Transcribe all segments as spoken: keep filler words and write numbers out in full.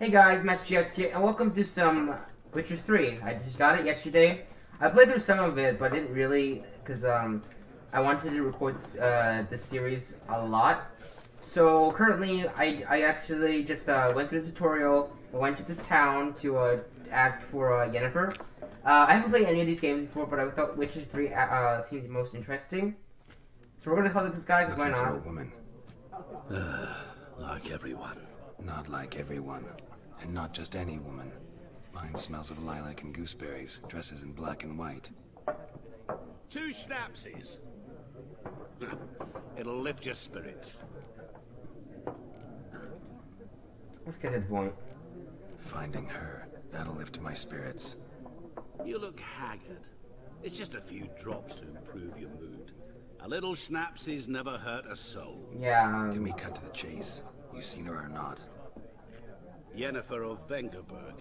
Hey guys, MassGX here, and welcome to some Witcher three. I just got it yesterday. I played through some of it, but didn't really, because um, I wanted to record uh, this series a lot. So currently, I, I actually just uh, went through the tutorial, I went to this town to uh, ask for uh, Yennefer. Uh, I haven't played any of these games before, but I thought Witcher three uh, seemed the most interesting. So we're going to call it this guy, because why not? A woman. Uh, like everyone. Not like everyone. And not just any woman. Mine smells of lilac and gooseberries, dresses in black and white. Two schnapsies. It'll lift your spirits. Let's get to the point. Finding her, that'll lift my spirits. You look haggard. It's just a few drops to improve your mood. A little schnapsies never hurt a soul. Yeah. Can we cut to the chase? You seen her or not? Yennefer of Vengerberg.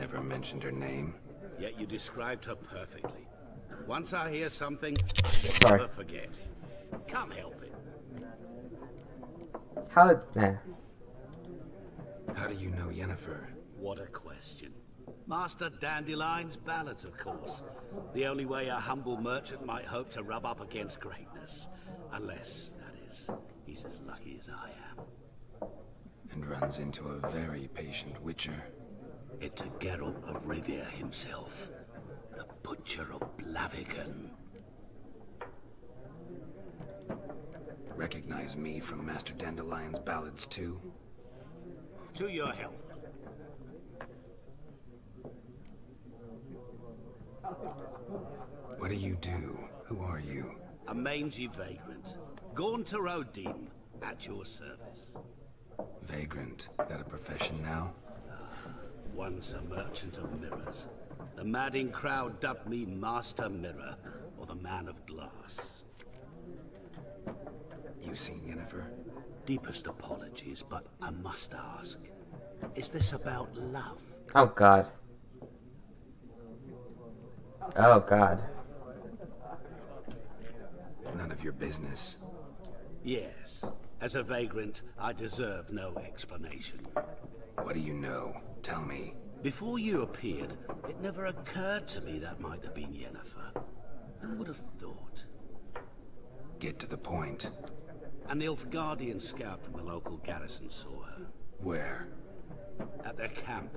Never mentioned her name. Yet you described her perfectly. Once I hear something, I never forget. Can't help it. How? Uh. How do you know Yennefer? What a question. Master Dandelion's ballads, of course. The only way a humble merchant might hope to rub up against greatness. Unless, that is, he's as lucky as I am. And runs into a very patient witcher. Into Geralt of Rivia himself. The butcher of Blaviken. Recognize me from Master Dandelion's ballads, too? To your health. What do you do? Who are you? A mangy vagrant. Gaunter O'Dimm, at your service. Vagrant? That a profession now? Ah, once a merchant of mirrors. The madding crowd dubbed me Master Mirror, or the Man of Glass. You seen Yennefer? Deepest apologies, but I must ask. Is this about love? Oh, God. Oh, God. None of your business. Yes. As a vagrant, I deserve no explanation. What do you know? Tell me. Before you appeared, it never occurred to me that might have been Yennefer. Who would have thought? Get to the point. An Nilfgaardian scout from the local garrison saw her. Where? At their camp.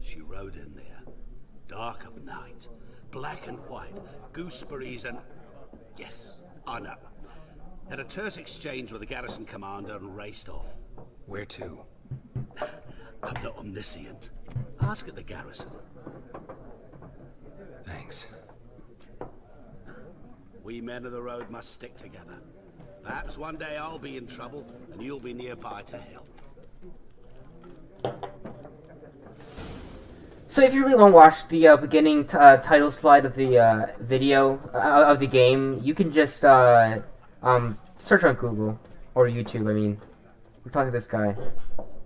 She rode in there. Dark of night. Black and white, gooseberries and... Yes, I know. Had a terse exchange with the garrison commander and raced off. Where to? I'm not omniscient. Ask at the garrison. Thanks. We men of the road must stick together. Perhaps one day I'll be in trouble and you'll be nearby to help. So if you really want to watch the uh, beginning t uh, title slide of the uh, video, uh, of the game, you can just uh, um, search on Google, or YouTube, I mean. We'll talk to this guy.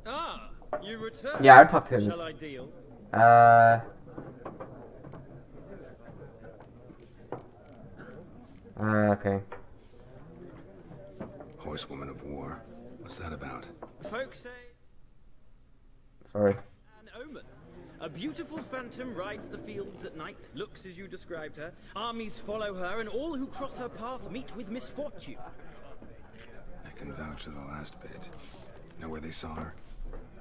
Ah, you returned. Yeah, I'll talk to him. Shall I deal? Uh, uh, okay. Horsewoman of War, what's that about? Folks say... Sorry. An omen. A beautiful phantom rides the fields at night, looks as you described her, armies follow her, and all who cross her path meet with misfortune. I can vouch for the last bit. Know where they saw her?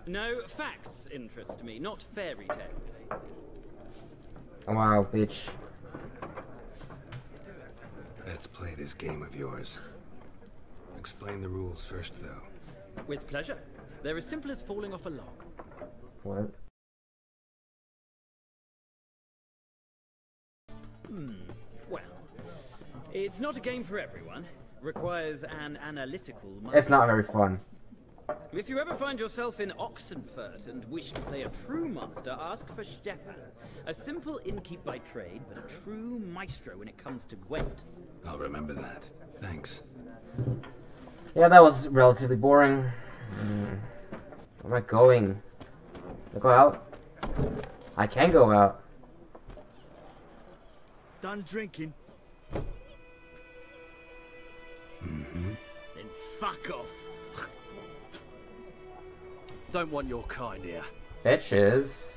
No, facts interest me, not fairy tales. Wow, bitch. Let's play this game of yours. Explain the rules first, though. With pleasure. They're as simple as falling off a log. What? Hmm, well, it's not a game for everyone. Requires an analytical mind. It's not very fun. If you ever find yourself in Oxenfurt and wish to play a true master, ask for Stepan. A simple innkeep by trade, but a true maestro when it comes to Gwent. I'll remember that. Thanks. Yeah, that was relatively boring. Mm. Where am I going? Can I go out? I can go out. Done drinking. Mm-hmm. Then fuck off. Don't want your kind here. Bitches.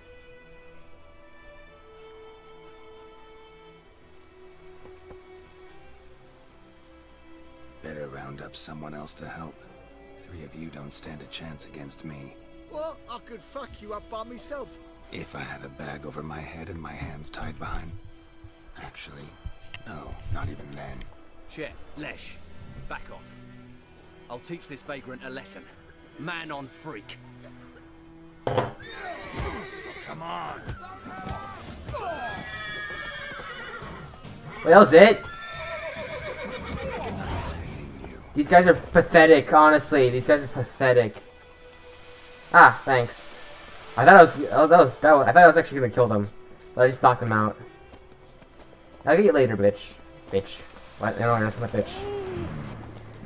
Better round up someone else to help. Three of you don't stand a chance against me. Well, I could fuck you up by myself. If I had a bag over my head and my hands tied behind. Actually, no, not even then. Chet, Lesh, back off. I'll teach this vagrant a lesson. Man on freak. Come on. Well, that was it. Nice meeting you. These guys are pathetic, honestly. These guys are pathetic. Ah, thanks. I thought I was, oh, that was, that was, I thought I was actually gonna kill them, but I just knocked them out. I'll get you later, bitch. Bitch. What? No, that's not bitch.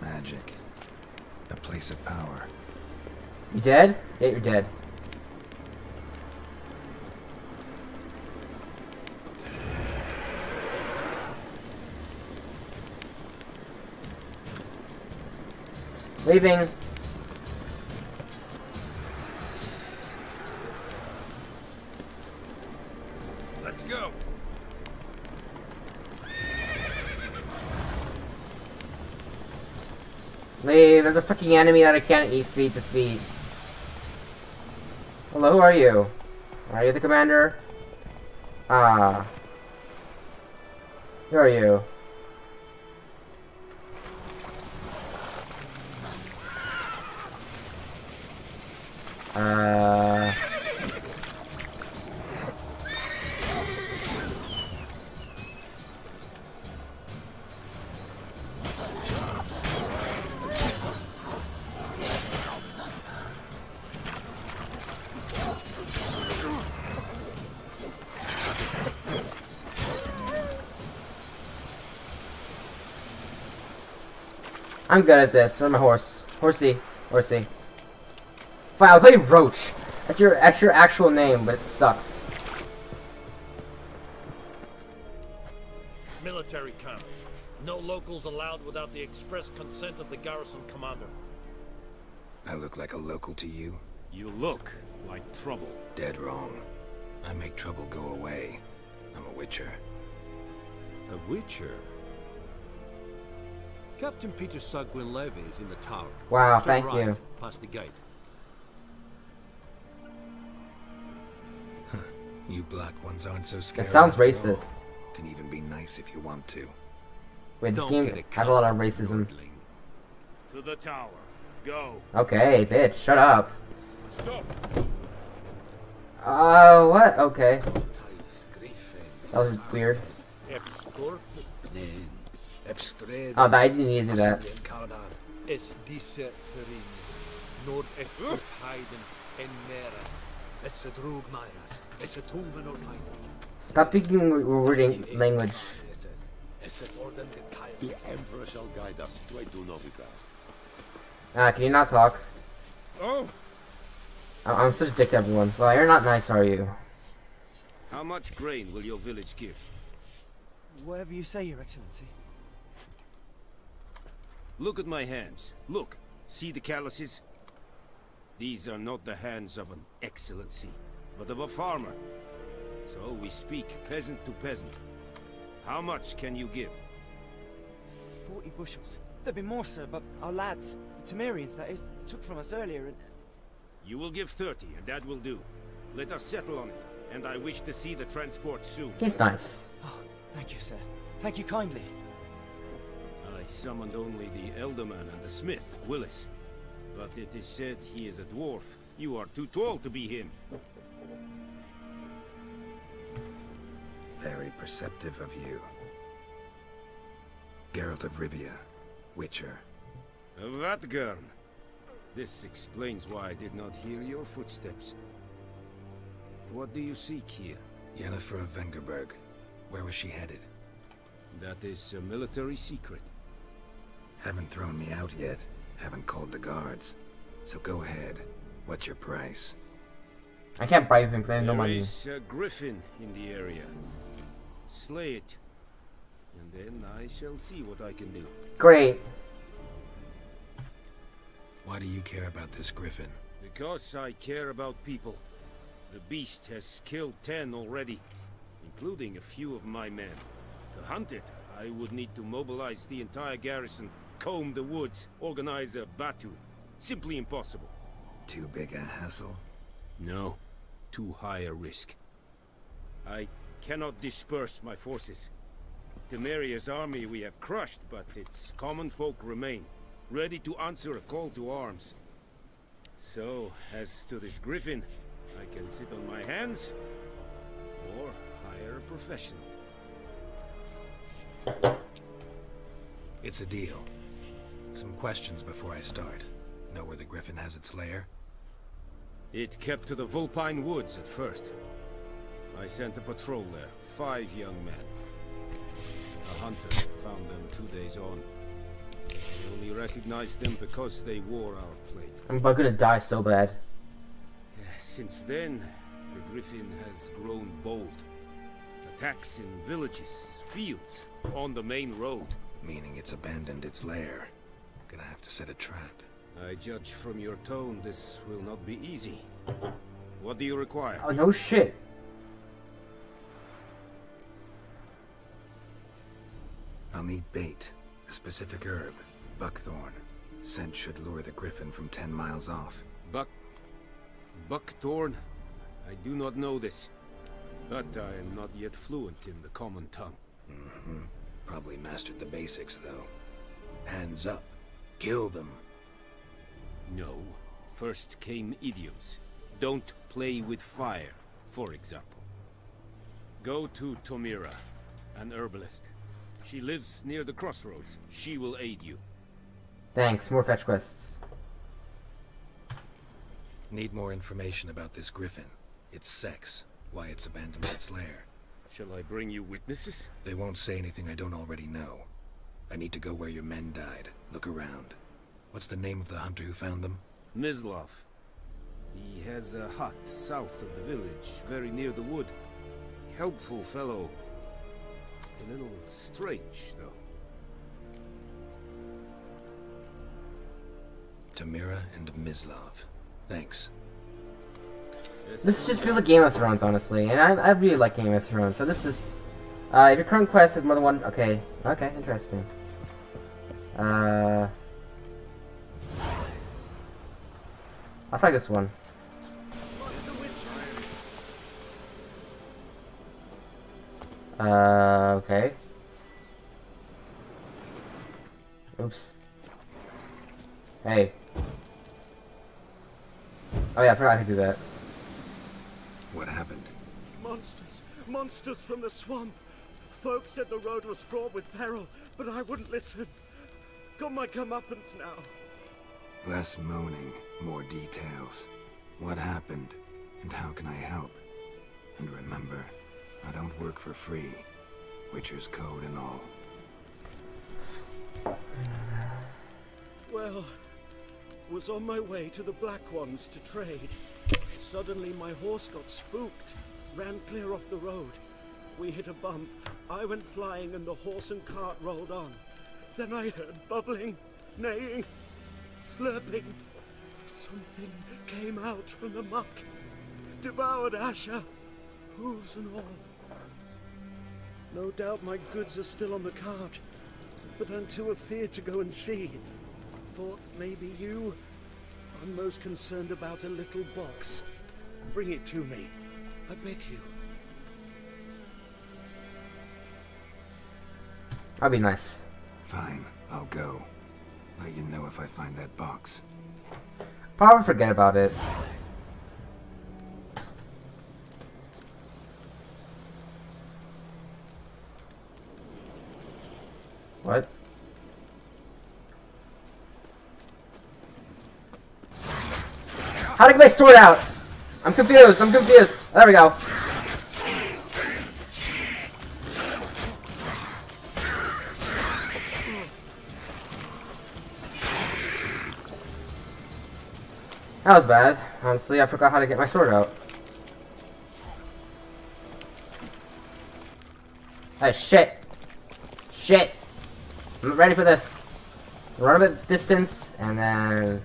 Magic. A place of power. You dead? Yeah, you're dead. Leaving. Let's go. Leave. There's a freaking enemy that I can't eat feet to feet. Hello, who are you? Are you the commander? Ah. Who are you? Uh. I'm good at this. Where's my horse? Horsey. Horsey. Fine, I'll call you Roach. That's your, that's your actual name, but it sucks. Military camp. No locals allowed without the express consent of the garrison commander. I look like a local to you? You look like trouble. Dead wrong. I make trouble go away. I'm a witcher. A witcher? Captain Peter Sugwin Levy is in the tower. Wow, thank right, you. Past the gate. You black ones aren't so scary. It sounds racist. Can even be nice if you want to. Wait, this Don't game has a lot of racism. To the tower. Go. Okay, bitch, shut up. Stop. Uh, what? Okay. That was weird. Oh, I didn't need to do that. Stop speaking rewarding language. The Emperor shall guide us straight to Novigrad. Ah, can you not talk? Oh, I'm such a dick to everyone. Well, you're not nice, are you? How much grain will your village give? Whatever you say, Your Excellency. Look at my hands. Look. See the calluses? These are not the hands of an excellency, but of a farmer. So we speak peasant to peasant. How much can you give? Forty bushels. There'd be more, sir, but our lads, the Temerians, that is, took from us earlier and... You will give thirty, and that will do. Let us settle on it, and I wish to see the transport soon. He's nice. Oh, thank you, sir. Thank you kindly. Summoned only the Elderman and the smith, Willis. But it is said he is a dwarf. You are too tall to be him. Very perceptive of you. Geralt of Rivia, Witcher. Vatgern. This explains why I did not hear your footsteps. What do you seek here? Yennefer of Vengerberg. Where was she headed? That is a military secret. Haven't thrown me out yet. Haven't called the guards. So go ahead. What's your price? I can't buy things. I have no money. There is a griffin in the area. Slay it, and then I shall see what I can do. Great. Why do you care about this griffin? Because I care about people. The beast has killed ten already, including a few of my men. To hunt it, I would need to mobilize the entire garrison, comb the woods, organize a Batu. Simply impossible. Too big a hassle? No. Too high a risk. I cannot disperse my forces. Temeria's army we have crushed, but its common folk remain, ready to answer a call to arms. So, as to this griffin, I can sit on my hands, or hire a professional. It's a deal. Some questions before I start. Know where the griffin has its lair? It kept to the Vulpine Woods at first. I sent a patrol there, five young men. A hunter found them two days on. We only recognized them because they wore our plate. I'm about to die so bad. Since then, the griffin has grown bold. Attacks in villages, fields, on the main road. Meaning it's abandoned its lair. Gonna have to set a trap. I judge from your tone this will not be easy. What do you require? Oh, no shit. I'll need bait, a specific herb, buckthorn. Scent should lure the griffin from ten miles off. Buck... buckthorn? I do not know this, but I am not yet fluent in the common tongue. Mm-hmm. Probably mastered the basics, though. Hands up. Kill them. No. First came idioms. Don't play with fire, for example. Go to Tomira, an herbalist. She lives near the crossroads. She will aid you. Thanks. More fetch quests. Need more information about this griffin. Its sex. Why it's abandoned its lair. Shall I bring you witnesses? They won't say anything I don't already know. I need to go where your men died. Look around. What's the name of the hunter who found them? Mislav. He has a hut south of the village, very near the wood. Helpful fellow. A little strange, though. Tomira and Mislav. Thanks. This just feels like Game of Thrones, honestly, and I, I really like Game of Thrones, so this is... Uh, if your current quest has more than one... Okay. Okay, interesting. Uh... I'll try this one. Uh, okay. Oops. Hey. Oh yeah, I forgot I could do that. What happened? Monsters! Monsters from the swamp! Folks said the road was fraught with peril, but I wouldn't listen. Got my comeuppance now. Less moaning, more details. What happened, and how can I help? And remember, I don't work for free. Witcher's code and all. Well... was on my way to the Black Ones to trade. Suddenly my horse got spooked, ran clear off the road. We hit a bump, I went flying and the horse and cart rolled on. Then I heard bubbling, neighing, slurping. Something came out from the muck, devoured Asha, hooves and all. No doubt my goods are still on the cart, but I'm too afeard to go and see. Thought maybe you. I'm most concerned about a little box. Bring it to me, I beg you. That'd be nice. Fine, I'll go. Let you know if I find that box. Probably forget about it. What? How to get my sword out? I'm confused, I'm confused. There we go. That was bad. Honestly, I forgot how to get my sword out. Hey, shit. Shit. I'm ready for this. Run a bit distance, and then...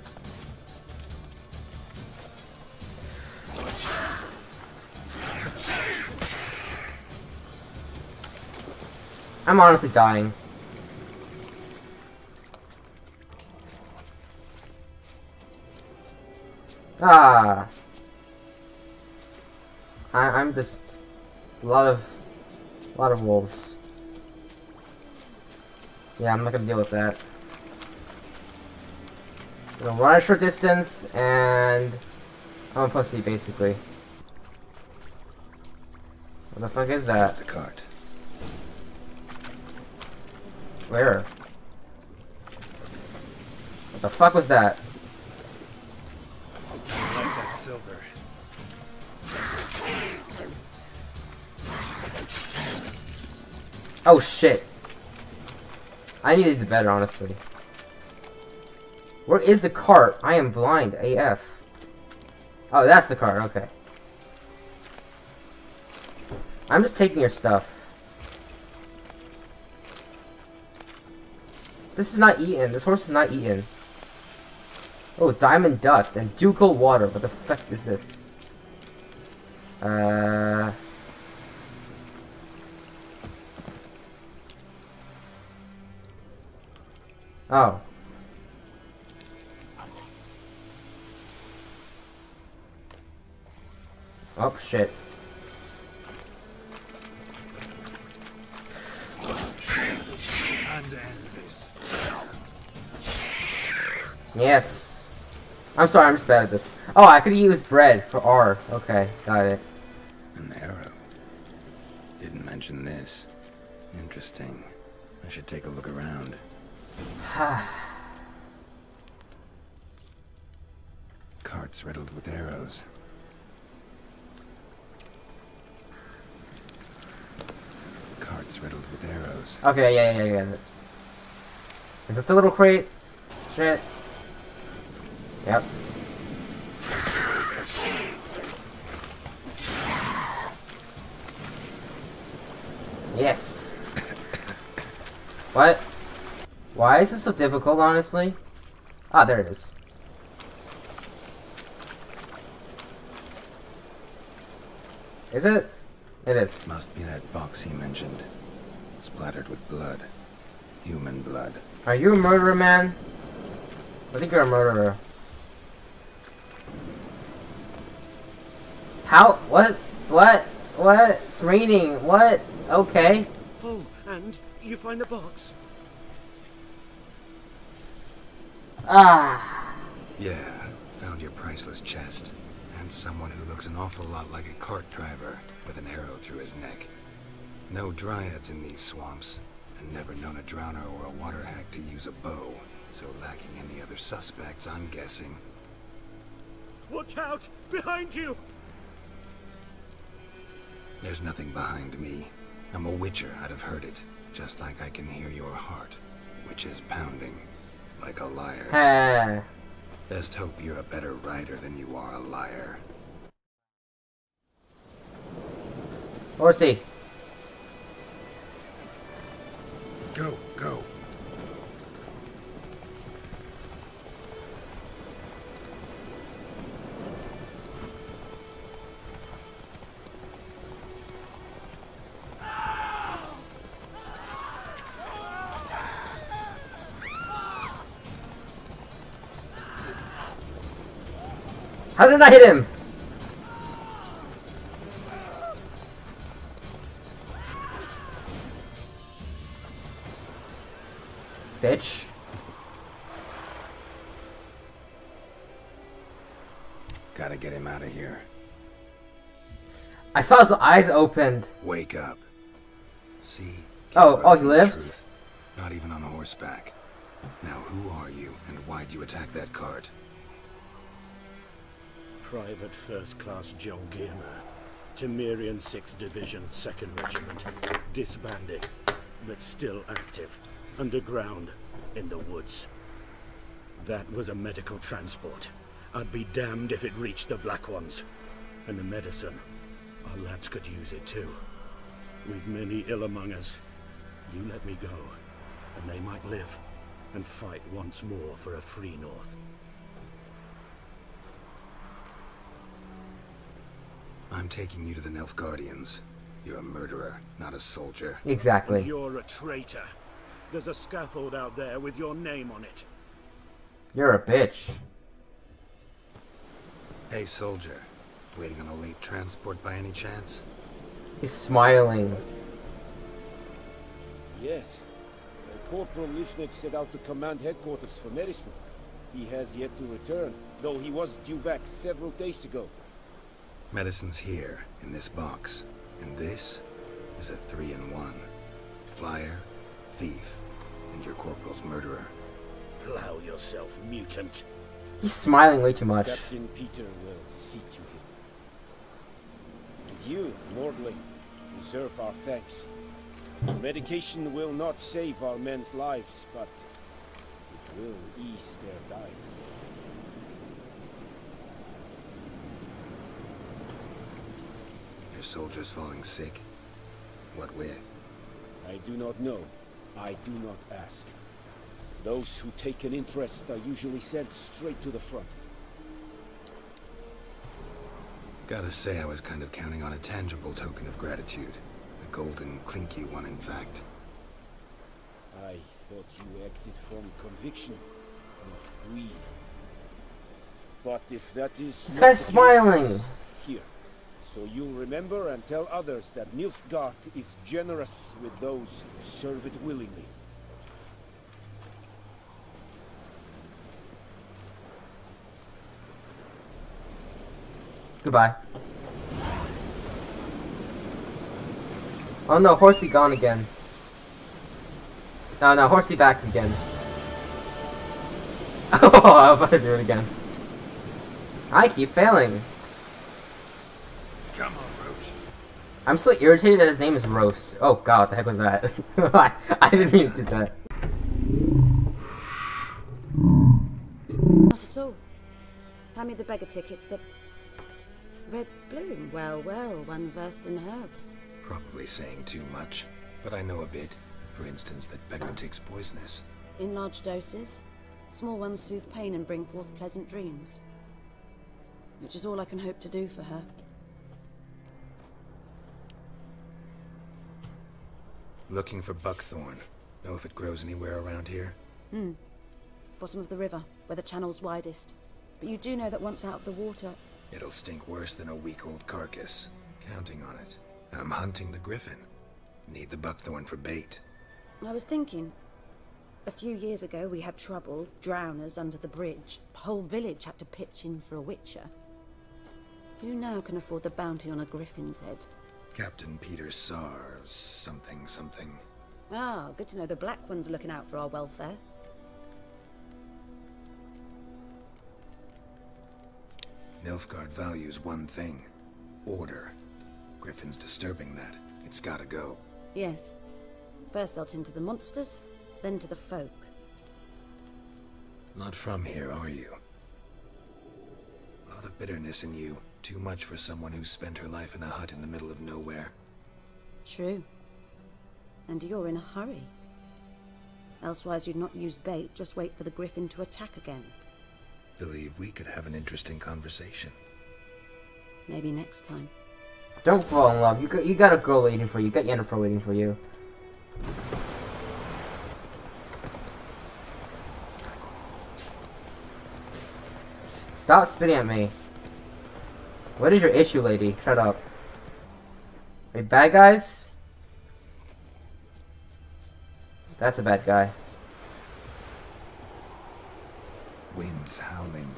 I'm honestly dying. Ah. I I'm just a lot of a lot of wolves. Yeah, I'm not gonna deal with that. I'm gonna run a short distance and I'm a pussy basically. What the fuck is that? The cart. Where? What the fuck was that? I like that silver. Oh shit. I needed the bed, honestly. Where is the cart? I am blind A F. Oh, that's the cart, okay. I'm just taking your stuff. This is not eaten. This horse is not eaten. Oh, diamond dust and ducal water. What the fuck is this? Uh... Oh. Oh, shit. Yes. I'm sorry, I'm just bad at this. Oh, I could use bread for R. Okay, got it. An arrow. Didn't mention this. Interesting. I should take a look around. Carts riddled with arrows. Carts riddled with arrows. Okay, yeah, yeah, yeah. Is it the little crate? Shit. Yep. Yes. What? Why is this so difficult, honestly? Ah, there it is. Is it? It is. Must be that box he mentioned. Splattered with blood. Human blood. Are you a murderer, man? I think you're a murderer. How? What? What? What? It's raining. What? Okay. Oh, and you find the box. Ah. Yeah, found your priceless chest. And someone who looks an awful lot like a cart driver with an arrow through his neck. No dryads in these swamps, and never known a drowner or a water hack to use a bow. So lacking any other suspects, I'm guessing. Watch out! Behind you! There's nothing behind me. I'm a witcher, I'd have heard it. Just like I can hear your heart, which is pounding. Like a liar's. Uh. Best hope you're a better rider than you are a liar. Orsi. Go, go. How did I hit him? Bitch. Gotta get him out of here. I saw his eyes opened. Wake up. See? Oh, oh, he lives? Not even on a horseback. Now who are you and why'd you attack that cart? Private First Class John Geirner, Temerian sixth Division, second Regiment, disbanded, but still active, underground, in the woods. That was a medical transport. I'd be damned if it reached the Black Ones. And the medicine, our lads could use it too. We've many ill among us. You let me go, and they might live, and fight once more for a free North. I'm taking you to the Nilfgaardians. You're a murderer, not a soldier. Exactly. And you're a traitor. There's a scaffold out there with your name on it. You're a bitch. Hey, soldier. Waiting on a late transport by any chance? He's smiling. Yes. Corporal Liffnitz set out to command headquarters for medicine. He has yet to return, though he was due back several days ago. Medicine's here, in this box. And this is a three-in-one. Liar, thief, and your corporal's murderer. Plow yourself, mutant. He's smiling way too much. Captain Peter will see to him. And you, Lordling, deserve our thanks. Medication will not save our men's lives, but it will ease their dying. Your soldier's falling sick. What with? I do not know. I do not ask. Those who take an interest are usually sent straight to the front. Gotta say, I was kind of counting on a tangible token of gratitude. Golden, clinky one, in fact. I thought you acted from conviction, not greed. But if that is... This guy's smiling! Here. So you'll remember and tell others that Nilfgaard is generous with those who serve it willingly. Goodbye. Oh no, Horsey gone again. No, no, Horsey back again. Oh, I was about to do it again. I keep failing. Come on, Rose. I'm so irritated that his name is Rose. Oh god, what the heck was that? I, I didn't mean to do that. Not at all. Hand me the beggar tickets, the red bloom. Well, well, one versed in herbs. Probably saying too much, but I know a bit. For instance, that beggar tick's poisonous. In large doses, small ones soothe pain and bring forth pleasant dreams. Which is all I can hope to do for her. Looking for buckthorn. Know if it grows anywhere around here? Hmm. Bottom of the river, where the channel's widest. But you do know that once out of the water... It'll stink worse than a week-old carcass. Counting on it. I'm hunting the griffin. Need the buckthorn for bait. I was thinking. A few years ago we had trouble. Drowners under the bridge. The whole village had to pitch in for a witcher. Who now can afford the bounty on a griffin's head? Captain Peter Sars something something. Ah, good to know the black one's looking out for our welfare. Nilfgaard values one thing. Order. Griffin's disturbing that. It's gotta go. Yes. First I'll tend to the monsters, then to the folk. Not from here, are you? A lot of bitterness in you. Too much for someone who's spent her life in a hut in the middle of nowhere. True. And you're in a hurry. Elsewise you'd not use bait, just wait for the griffin to attack again. Believe we could have an interesting conversation. Maybe next time. Don't fall in love. You got, you got a girl waiting for you. You got Yennefer waiting for you. Stop spitting at me. What is your issue, lady? Shut up. Wait, bad guys? That's a bad guy. Winds howling.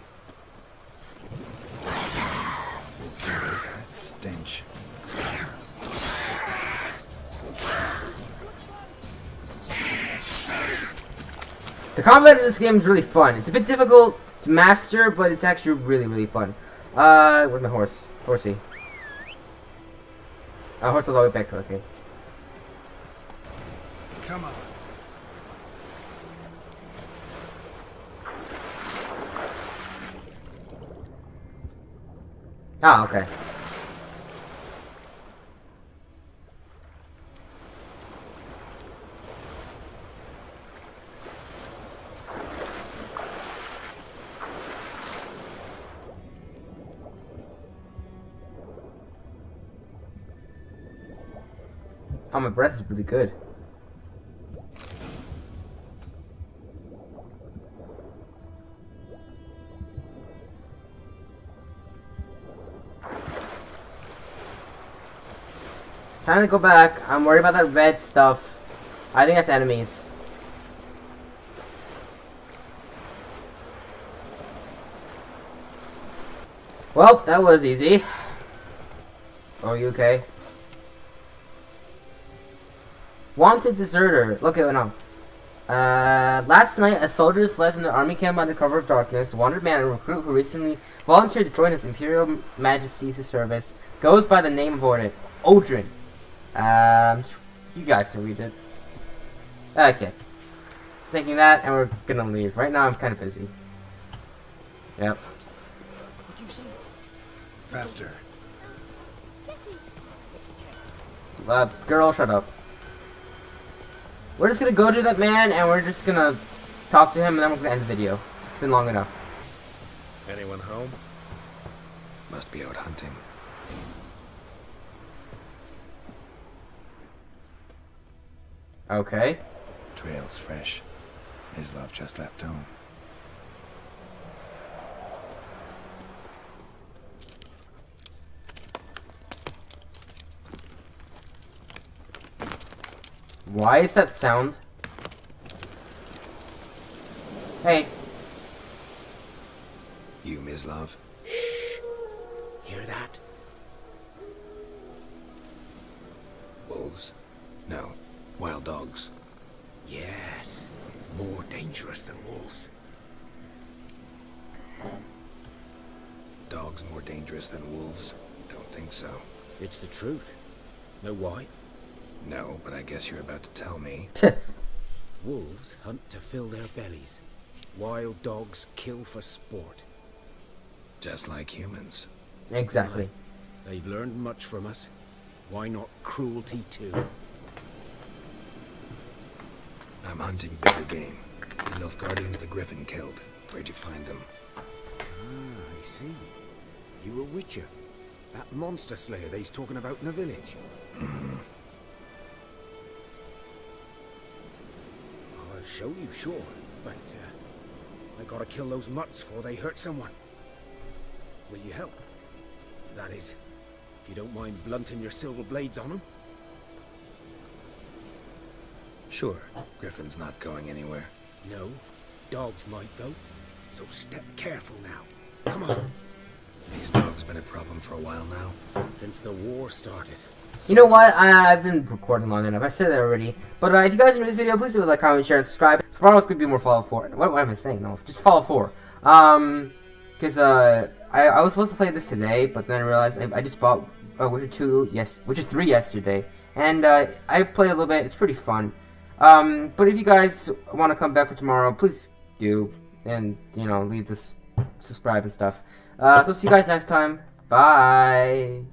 Stench. The combat in this game is really fun. It's a bit difficult to master, but it's actually really, really fun. Uh, where's my horse? Horsey. Uh, horse is all the way back. Okay. Come on. Ah, okay. Oh, my breath is really good. Time to go back. I'm worried about that red stuff. I think that's enemies. Well, that was easy. Oh, you okay? Wanted deserter. Look at it now. Uh, last night, a soldier fled from the army camp under cover of darkness. The wandered man, a recruit who recently volunteered to join His Imperial Majesty's service, goes by the name of Odrin. Odrin. Um, you guys can read it. Okay. Taking that, and we're gonna leave. Right now, I'm kind of busy. Yep. What'd you say? Faster. Uh, girl, shut up. We're just gonna go to that man, and we're just gonna talk to him, and then we're gonna end the video. It's been long enough. Anyone home? Must be out hunting. Okay. Trail's fresh. Mislav just left home. Why is that sound? Hey. You, Mislav. Shh. Hear that? Wolves? No. Wild dogs. Yes. More dangerous than wolves. Dogs more dangerous than wolves? Don't think so. It's the truth. Know why? No, but I guess you're about to tell me. Wolves hunt to fill their bellies. Wild dogs kill for sport. Just like humans. Exactly. They've learned much from us. Why not cruelty too? I'm hunting bigger game. The Nilfgaardians the Griffin killed. Where'd you find them? Ah, I see. You were Witcher. That monster slayer they's talking about in the village. Mm-hmm. I'll show you, sure. But, uh, I gotta kill those mutts before they hurt someone. Will you help? That is, if you don't mind blunting your silver blades on them. Sure, Griffin's not going anywhere. No, dogs might though. So step careful now. Come on. These dogs been a problem for a while now. Since the war started. So you know what? I, I've been recording long enough. I said that already. But uh, if you guys enjoyed this video, please leave a like, comment, share, and subscribe. Tomorrow's gonna be more Fallout four. What, what am I saying? No, just Fallout four. Um, because uh, I, I was supposed to play this today, but then I realized I, I just bought uh, Witcher two. Yes, Witcher three yesterday, and uh, I played a little bit. It's pretty fun. Um, but if you guys want to come back for tomorrow, please do, and, you know, leave this, subscribe and stuff. Uh, so see you guys next time. Bye!